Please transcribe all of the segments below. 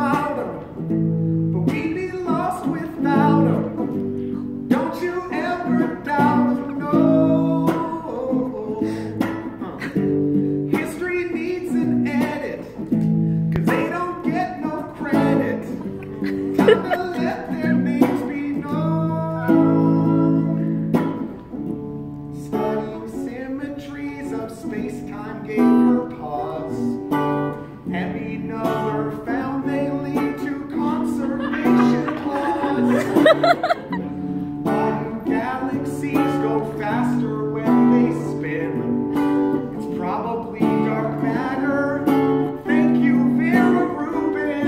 about her, but we'd be lost without her. Don't you ever doubt her, no. History needs an edit, cause they don't get no credit. Time to let their names be known. Studying symmetries of space-time gave her pause. And we know her found they lead to conservation laws. Why do galaxies go faster when they spin? It's probably dark matter. Thank you, Vera Rubin.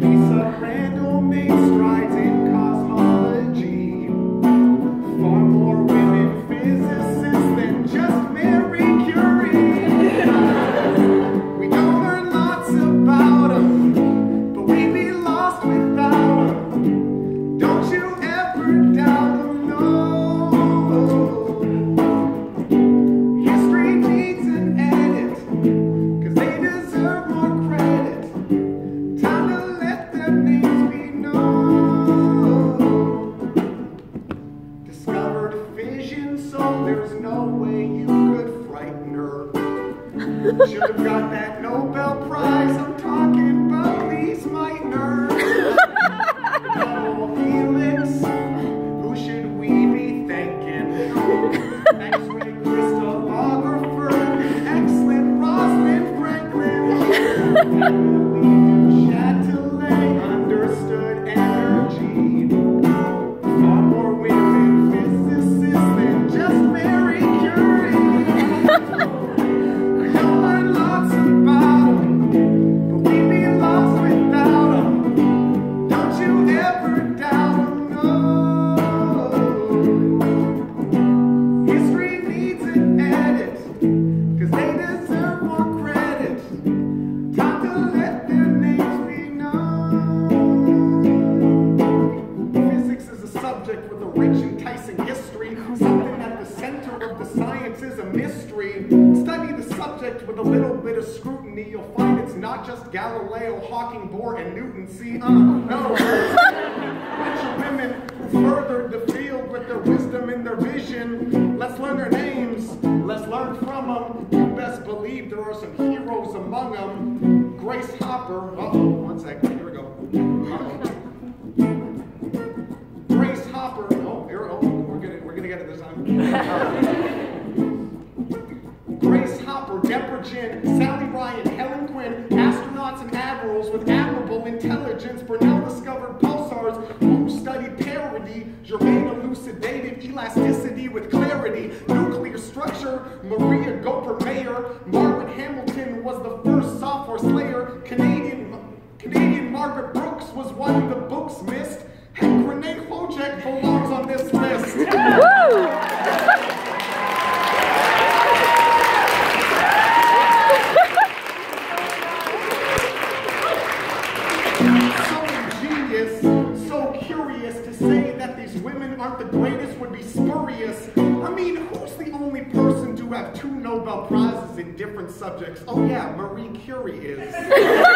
Lisa Randall made strides in cosmology. Far more women physicists than just Marie Curie. Should've got that Nobel Prize. I'm talking about these miners. Double helix. Who should we be thanking? X-ray crystallographer, excellent Rosalind Franklin. Chatelet understood energy. Far more women physicists than just Marie Curie. With a little bit of scrutiny, you'll find it's not just Galileo, Hawking, Bohr, and Newton. See, no. A bunch of women furthered the field with their wisdom and their vision. Let's learn their names. Let's learn from them. You best believe there are some heroes among them. Grace Hopper. Uh-oh, 1 second. Here we go. Grace Hopper. Oh, here, oh, we're gonna get it this time. Grace Hopper, Deborah Jin, Sally Ryan, Helen Quinn, astronauts and admirals with admirable intelligence, Burnell discovered pulsars, who studied parity, Germain elucidated elasticity with clarity, nuclear structure, Maria Goeppert Mayer, Margaret Hamilton was the first software slayer, Canadian Margaret Brooks was one of the books missed, and Renee Wojcik belongs on this list. Spurious. I mean, who's the only person to have 2 Nobel Prizes in different subjects? Oh yeah, Marie Curie is.